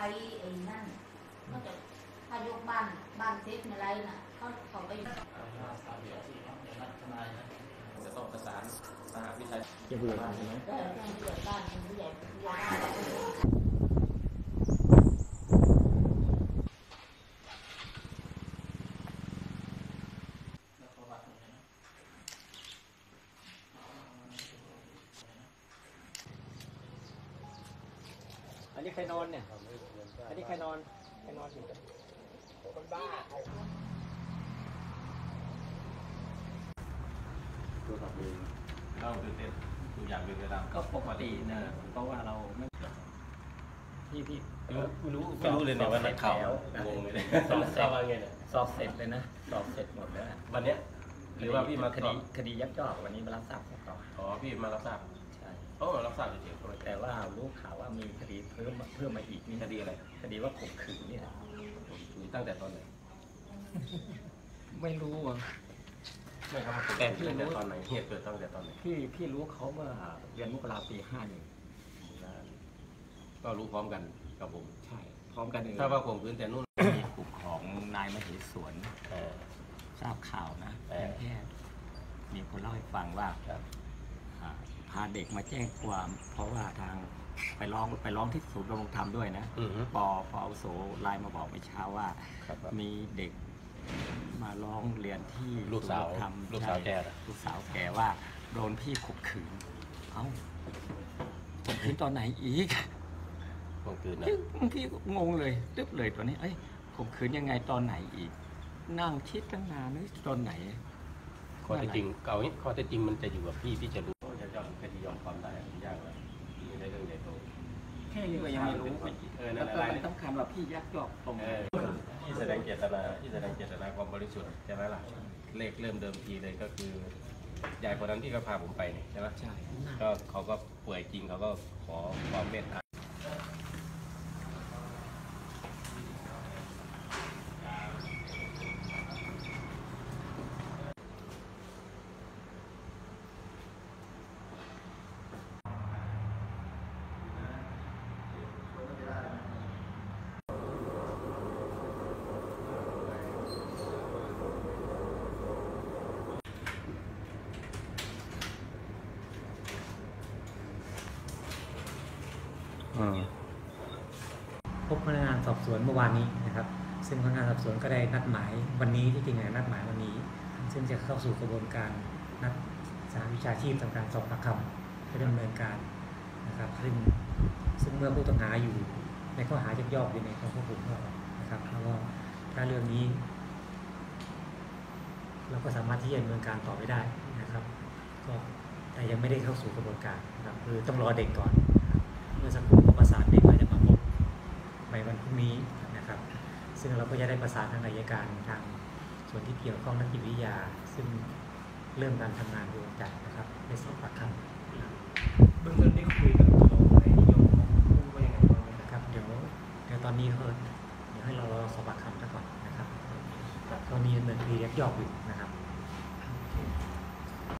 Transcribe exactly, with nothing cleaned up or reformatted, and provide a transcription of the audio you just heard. ไปไอ้นั่นก็จะพายกบ้านบ้านเซ็ตอะไรน่ะเขาเขาไปจะต้องประสานมหาวิทยาลัยเกี่ยวกับบ้านใช่ไหมเออเกี่ยวกับบ้านผู้ใหญ่ผู้ใหญ่อันนี้ใครนอนเนี่ยอันนี้ใครนอนใครนอนอยู่คนบ้าตัวตับเองเราตื่นเต้นตัวอย่างเป็นกระดามก็ปกติเนอะเพราะว่าเราไม่พี่พี่รู้รู้เลยเนี่ยว่านักข่าวงงเลยสอบเสร็จอะไรเนี่ยสอบเสร็จเลยนะสอบเสร็จหมดแล้ววันนี้หรือว่าพี่มาคดีคดียักยอกวันนี้มารับทราบต่ออ๋อพี่มารับทราบโอ้รับทราบเฉยๆแต่ว่ารู้ข่าวว่ามีคดีเพิ่มเพิ่มมาอีกมีคดีอะไรคดีว่าข่มขืนเนี่ยตั้งแต่ตอนไหนไม่รู้อ่ะไม่ครับแต่พี่รู้ตอนไหนเหตุเกิดตั้งแต่ตอนไหนพี่พี่รู้เขาเมื่อเดือนมกราปีห้าหนึ่งก็รู้พร้อมกันกับผมใช่พร้อมกันเลยถ้าว่าข่มขืนแต่นู่นมีกลุ่มของนายมเหสวนทราบข่าวนะแต่แค่มีคนเล่าให้ฟังว่าพาเด็กมาแจ้งความเพราะว่าทางไปร้องไปร้องที่ศูนย์ดำรงธรรมด้วยนะปอปอโสไลน์มาบอกเมื่อเช้าว่ามีเด็กมาร้องเรียนที่ลูกสาวทำลูกสาวแกลูกสาวแกว่าโดนพี่ข่มขืนเอ้าข่มขืนตอนไหนอีกข่มขืนนะพี่งงเลยตึ๊บเลยตอนนี้เอ้ยข่มขืนยังไงตอนไหนอีกนั่งคิดตั้งนานนึกตอนไหนข้อเท็จจริงเก่านี้ข้อเท็จจริงมันจะอยู่กับพี่ที่จะรู้คดียอมความได้ยากเลยไม่ได้เรื่องใหญ่โตแค่นี้ก็ยังไม่รู้เออนั่นแหละต้องคำว่าพี่ยักยอกตรงนี้ที่แสดงเจตนาที่แสดงเจตนาความบริสุทธิ์ใช่ไหมล่ะเลขเริ่มเดิมทีเลยก็คือยายคนนั้นที่ก็พาผมไปเนี่ยใช่ไหมใช่ก็เขาก็ป่วยจริงเขาก็ขอความเมตตาพบพนักงานสอบสวนเมื่อวานนี้นะครับซึ่งพนักงานสอบสวนก็ได้นัดหมายวันนี้ที่จริงเนี่ยนัดหมายวันนี้ซึ่งจะเข้าสู่กระบวนการนัดสหวิชาชีพทำการสอบปากคำเพื่อดำเนินการนะครับซึ่งซึ่งเมื่อผู้ต้องหาอยู่ในข้อหายักยอกอยู่ในความควบคุมของเรานะครับแล้วก็ถ้าเรื่องนี้เราก็สามารถที่จะดำเนินการต่อไปได้นะครับก็แต่ยังไม่ได้เข้าสู่กระบวนการนะครับคือต้องรอเด็กก่อนเมื่อสักครู่ก็ประสานเด็กไปจะมาพบในวันพรุ่งนี้นะครับซึ่งเราก็จะได้ประสานทางอัยการทางส่วนที่เกี่ยวข้องนักจิตวิทยาซึ่งเริ่มการทำงานโดยตรงนะครับในสอบปาก